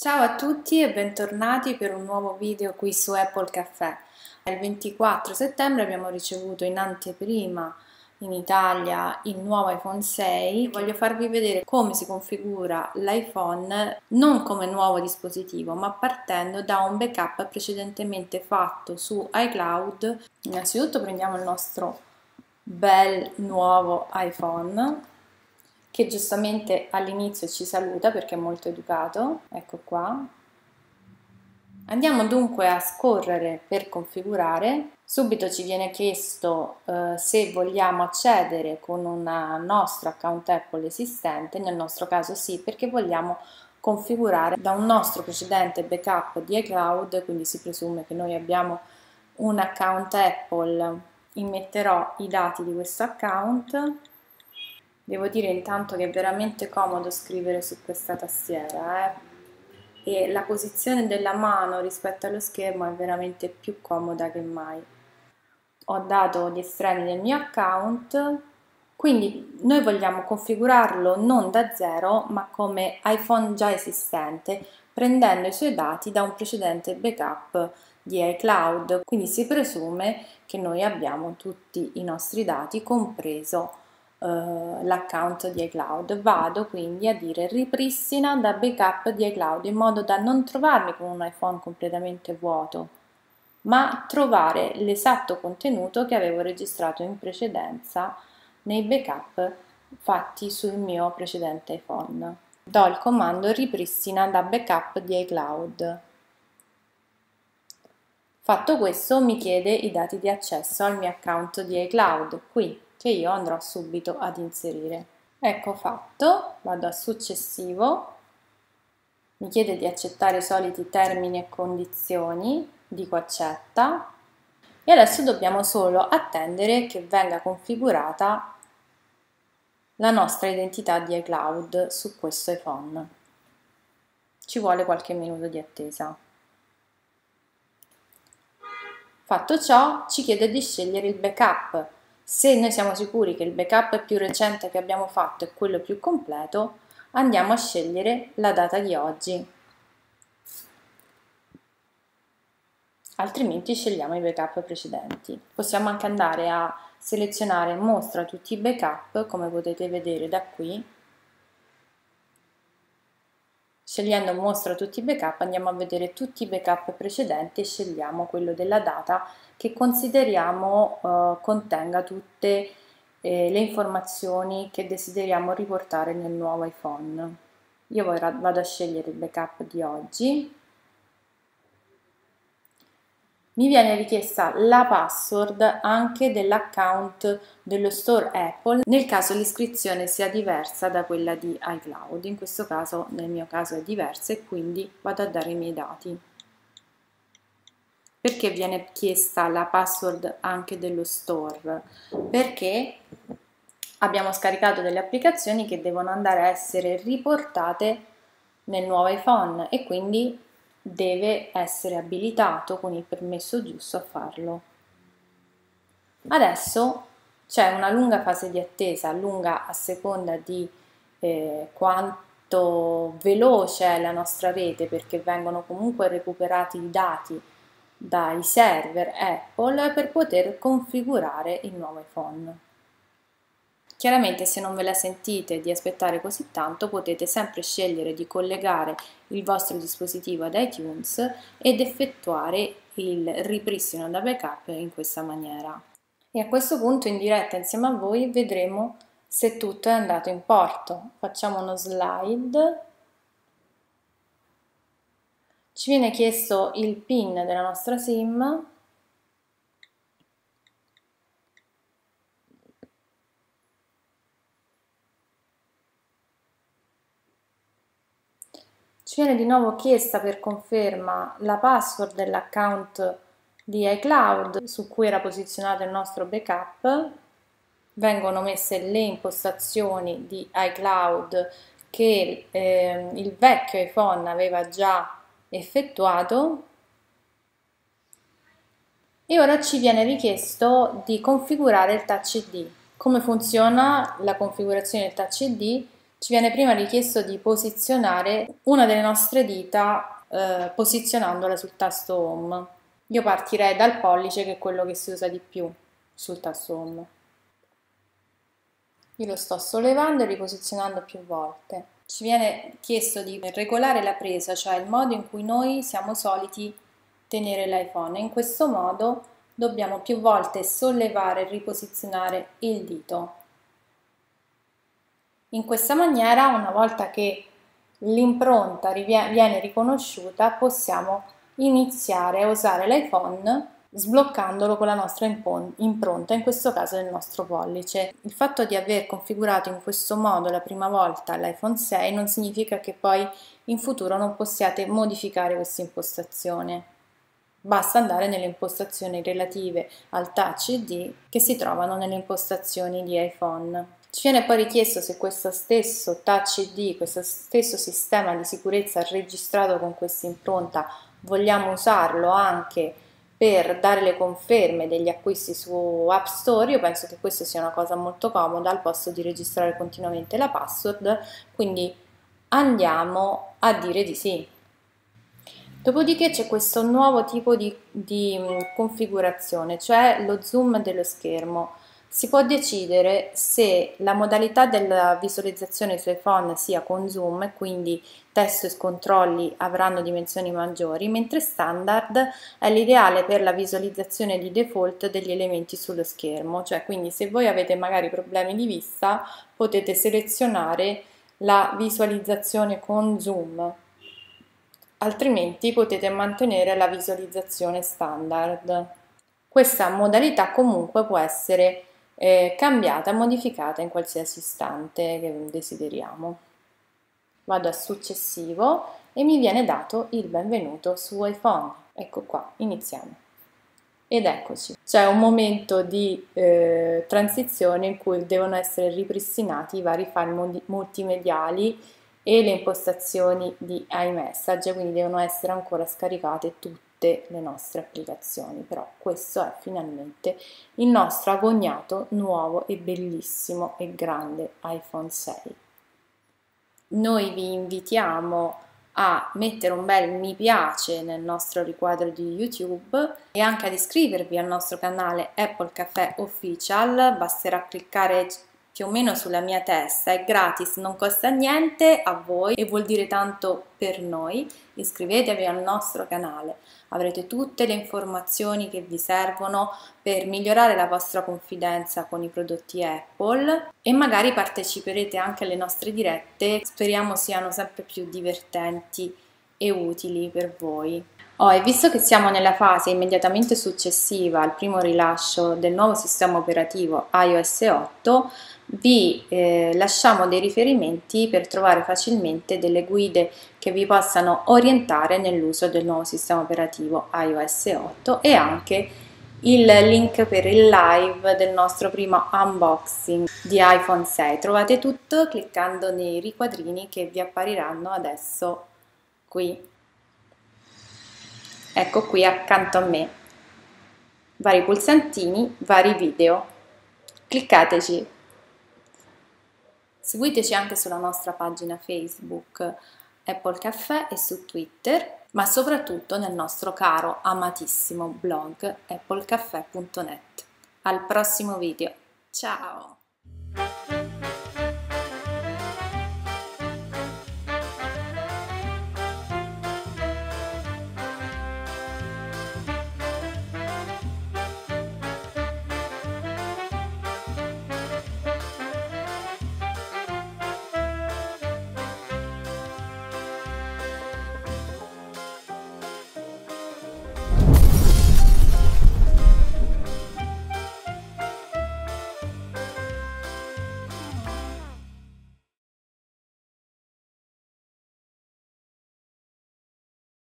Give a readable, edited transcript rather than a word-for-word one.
Ciao a tutti e bentornati per un nuovo video qui su Apple Caffè. Il 24 settembre abbiamo ricevuto in anteprima in Italia il nuovo iPhone 6. Voglio farvi vedere come si configura l'iPhone non come nuovo dispositivo, ma partendo da un backup precedentemente fatto su iCloud. Innanzitutto prendiamo il nostro bel nuovo iPhone, che giustamente all'inizio ci saluta perché è molto educato. Ecco qua. Andiamo dunque a scorrere per configurare. Subito ci viene chiesto se vogliamo accedere con un nostro account Apple esistente. Nel nostro caso sì, perché vogliamo configurare da un nostro precedente backup di iCloud, quindi si presume che noi abbiamo un account Apple. Immetterò i dati di questo account. Devo dire intanto che è veramente comodo scrivere su questa tastiera, e la posizione della mano rispetto allo schermo è veramente più comoda che mai. Ho dato gli estremi del mio account, quindi noi vogliamo configurarlo non da zero ma come iPhone già esistente, prendendo i suoi dati da un precedente backup di iCloud, quindi si presume che noi abbiamo tutti i nostri dati, compreso l'account di iCloud. Vado quindi a dire ripristina da backup di iCloud, in modo da non trovarmi con un iPhone completamente vuoto, ma trovare l'esatto contenuto che avevo registrato in precedenza nei backup fatti sul mio precedente iPhone. Do il comando ripristina da backup di iCloud. Fatto questo mi chiede i dati di accesso al mio account di iCloud, qui che io andrò subito ad inserire. Ecco fatto, vado a successivo, mi chiede di accettare i soliti termini e condizioni, dico accetta, e adesso dobbiamo solo attendere che venga configurata la nostra identità di iCloud su questo iPhone. Ci vuole qualche minuto di attesa. Fatto ciò, ci chiede di scegliere il backup. Se noi siamo sicuri che il backup più recente che abbiamo fatto è quello più completo, andiamo a scegliere la data di oggi. Altrimenti scegliamo i backup precedenti. Possiamo anche andare a selezionare mostra tutti i backup, come potete vedere da qui. Scegliendo mostra tutti i backup andiamo a vedere tutti i backup precedenti e scegliamo quello della data che consideriamo contenga tutte le informazioni che desideriamo riportare nel nuovo iPhone. Io vado a scegliere il backup di oggi. Mi viene richiesta la password anche dell'account dello store Apple, nel caso l'iscrizione sia diversa da quella di iCloud. In questo caso, nel mio caso, è diversa e quindi vado a dare i miei dati. Perché viene chiesta la password anche dello store? Perché abbiamo scaricato delle applicazioni che devono andare a essere riportate nel nuovo iPhone e quindi deve essere abilitato con il permesso giusto a farlo. Adesso c'è una lunga fase di attesa, lunga a seconda di quanto veloce è la nostra rete, perché vengono comunque recuperati i dati dai server Apple per poter configurare il nuovo iPhone. Chiaramente, se non ve la sentite di aspettare così tanto, potete sempre scegliere di collegare il vostro dispositivo ad iTunes ed effettuare il ripristino da backup in questa maniera. E a questo punto in diretta insieme a voi vedremo se tutto è andato in porto. Facciamo uno slide. Ci viene chiesto il PIN della nostra SIM. Ci viene di nuovo chiesta per conferma la password dell'account di iCloud su cui era posizionato il nostro backup. Vengono messe le impostazioni di iCloud che il vecchio iPhone aveva già effettuato, e ora ci viene richiesto di configurare il Touch ID. Come funziona la configurazione del Touch ID? ci viene prima richiesto di posizionare una delle nostre dita posizionandola sul tasto Home. Io partirei dal pollice, che è quello che si usa di più sul tasto Home. Io lo sto sollevando e riposizionando più volte. Ci viene chiesto di regolare la presa, cioè il modo in cui noi siamo soliti tenere l'iPhone. In questo modo dobbiamo più volte sollevare e riposizionare il dito. In questa maniera, una volta che l'impronta viene riconosciuta, possiamo iniziare a usare l'iPhone sbloccandolo con la nostra impronta, in questo caso il nostro pollice. Il fatto di aver configurato in questo modo la prima volta l'iPhone 6 non significa che poi in futuro non possiate modificare questa impostazione. Basta andare nelle impostazioni relative al Touch ID che si trovano nelle impostazioni di iPhone. Ci viene poi richiesto se questo stesso Touch ID, questo stesso sistema di sicurezza registrato con questa impronta, vogliamo usarlo anche per dare le conferme degli acquisti su App Store. Io penso che questa sia una cosa molto comoda, al posto di registrare continuamente la password, quindi andiamo a dire di sì. Dopodiché c'è questo nuovo tipo di configurazione, cioè lo zoom dello schermo. Si può decidere se la modalità della visualizzazione su iPhone sia con zoom e quindi testo e controlli avranno dimensioni maggiori, mentre standard è l'ideale per la visualizzazione di default degli elementi sullo schermo, cioè quindi se voi avete magari problemi di vista potete selezionare la visualizzazione con zoom, altrimenti potete mantenere la visualizzazione standard. Questa modalità comunque può essere cambiata, modificata in qualsiasi istante che desideriamo. Vado a successivo e mi viene dato il benvenuto su iPhone. Ecco qua, iniziamo. Ed eccoci. C'è un momento di transizione in cui devono essere ripristinati i vari file multimediali e le impostazioni di iMessage, quindi devono essere ancora scaricate tutte le nostre applicazioni, però questo è finalmente il nostro agognato nuovo e bellissimo e grande iPhone 6. Noi vi invitiamo a mettere un bel mi piace nel nostro riquadro di YouTube e anche ad iscrivervi al nostro canale Apple Caffè Official. Basterà cliccare più o meno sulla mia testa, è gratis, non costa niente a voi e vuol dire tanto per noi. Iscrivetevi al nostro canale, avrete tutte le informazioni che vi servono per migliorare la vostra confidenza con i prodotti Apple e magari parteciperete anche alle nostre dirette, speriamo siano sempre più divertenti e utili per voi. E visto che siamo nella fase immediatamente successiva al primo rilascio del nuovo sistema operativo iOS 8, vi lasciamo dei riferimenti per trovare facilmente delle guide che vi possano orientare nell'uso del nuovo sistema operativo iOS 8 e anche il link per il live del nostro primo unboxing di iPhone 6. Trovate tutto cliccando nei riquadrini che vi appariranno adesso qui. Ecco qui accanto a me, vari pulsantini, vari video. Cliccateci. Seguiteci anche sulla nostra pagina Facebook Apple Caffè e su Twitter, ma soprattutto nel nostro caro, amatissimo blog applecaffe.net. Al prossimo video. Ciao!